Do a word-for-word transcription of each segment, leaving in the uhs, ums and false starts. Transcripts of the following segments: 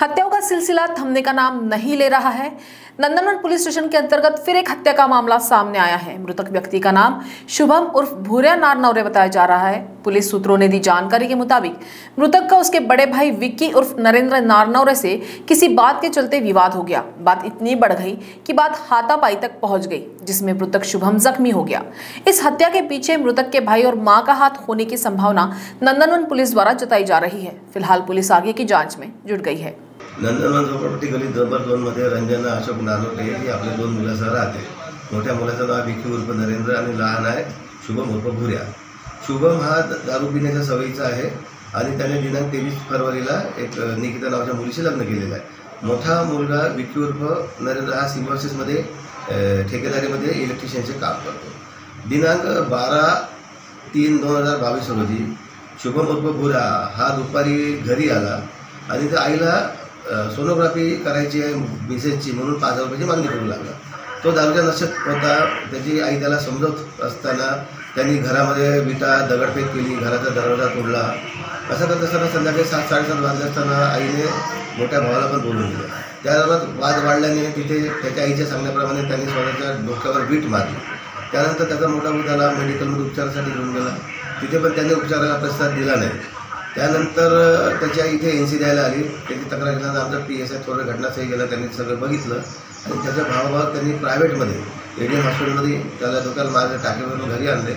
हत्याओं का सिलसिला थमने का नाम नहीं ले रहा है। नंदनवन पुलिस स्टेशन के अंतर्गत फिर एक हत्या का मामला सामने आया है। मृतक व्यक्ति का नाम शुभम उर्फ भूरिया नारनौरे बताया जा रहा है। पुलिस सूत्रों ने दी जानकारी के मुताबिक मृतक का उसके बड़े भाई विक्की उर्फ नरेंद्र नारनौरे से किसी बात के चलते विवाद हो गया। बात इतनी बढ़ गई कि बात हाथापाई तक पहुंच गई, जिसमें मृतक शुभम जख्मी हो गया। इस हत्या के पीछे मृतक के भाई और मां का हाथ होने की संभावना नंदनवन पुलिस द्वारा जताई जा रही है। फिलहाल पुलिस आगे की जांच में जुट गई है। नंदनवन झोपडपट्टी गली नंबर दोन मध्ये रंजना अशोक नानोटे हे आपले दोन मुलासह राहते। मोठ्या मुलाचं नाव विक्की उर्फ नरेंद्र आणि लहान आहे शुभम उर्फ भुऱ्या। शुभम हा दारू पिण्याच्या सवयीचा आहे आणि त्याने दिनांक तेवीस फरवरीला एक निकिता नावाच्या मुलीशी लग्न केलेलं आहे। मोठा मुलगा विक्की उर्फ नरेंद्र हा सिम्बॉसिसमध्ये ठेकेदारीमध्ये इलेक्ट्रिशियनचे काम करतो। दिनांक बारा तीन दोन हजार बावीस रोजी शुभम उर्फ भुऱ्या हा दुपारी घरी आला आणि त्या आईला सोनोग्राफी करायची आहे मिसेसची म्हणून पाच हजार रुपयाची मागणी करू लागला। तो दारूच्या नशेत होता, त्याची आई त्याला समजत असताना त्यांनी घरामध्ये विटा दगडफेक केली, घराचा दरवाजा तोडला। असं करत असताना संध्याकाळी सात साडेसात वाजले असताना आईने मोठ्या भावाला पण बोलून दिलं। त्या दरम्यान वाद वाढल्याने तिथे त्याच्या आईच्या सांगण्याप्रमाणे त्यांनी स्वतःच्या डोक्यावर वीट मारली। त्यानंतर त्याचा मोठा भाऊ त्याला मेडिकलमध्ये उपचारासाठी घेऊन गेला, तिथे पण त्यांनी उपचाराला प्रतिसाद दिला नाही। त्यानंतर त्याच्या इथे एन सी द्यायला आली, त्याची तक्रार केल्यानंतर आमचा पी एस आय थोडं घटनास्थळी गेला, त्यांनी सगळं बघितलं आणि त्याच्या भावाभाव त्यांनी प्रायव्हेटमध्ये एडीएम हॉस्पिटलमध्ये त्याला दुकान मार्ग टाकेवरून घरी आणले।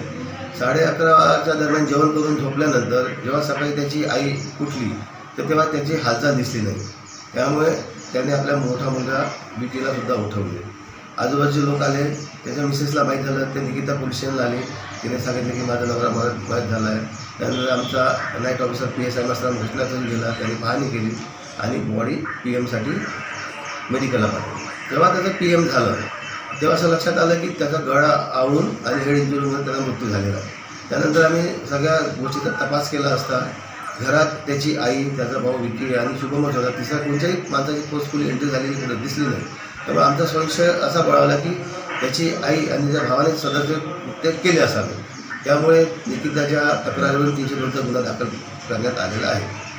साडे अकराच्या दरम्यान जेवण करून झोपल्यानंतर जेव्हा सकाळी त्याची आई उठली तर तेव्हा त्याची हालचाल दिसली नाही, त्यामुळे त्याने आपला मोठा मुलगा विकीला सुद्धा उठवले। आजूबाजूचे लोक आले, त्याच्या मिसेसला माहीत झालं, ते निकिता पोलीस स्टेशनला आली, तिने सांगितलं की माझा नवरा मयत झाला आहे। त्यानंतर आमचा night officer P S I Masram घटनास्थळी गेला, त्यांनी पाहणी केली आणि बॉडी पी एमसाठी मेडिकलला पाठवली। जेव्हा त्याचं पी एम झालं तेव्हा असं लक्षात आलं की त्याचा गळा आवळून आणि हेड इंजुरीमुळे त्याचा मृत्यू झालेला आहे। त्यानंतर आम्ही सगळ्या गोष्टीचा तपास केला असता घरात त्याची आई, त्याचा भाऊ विकी आणि शुभमच होता, तिसरा कोणत्याही माणसाची फोर्सफुली एंट्री झालेली कुठे दिसली नाही। त्यामुळे आमचा संशय असा बळावला की त्याची आई आणि त्या भावाने सदस्य कृत्य केले असावे, त्यामुळे निकिताच्या तक्रारीवरून तीनशे दोनचा गुन्हा दाखल करण्यात आलेला आहे।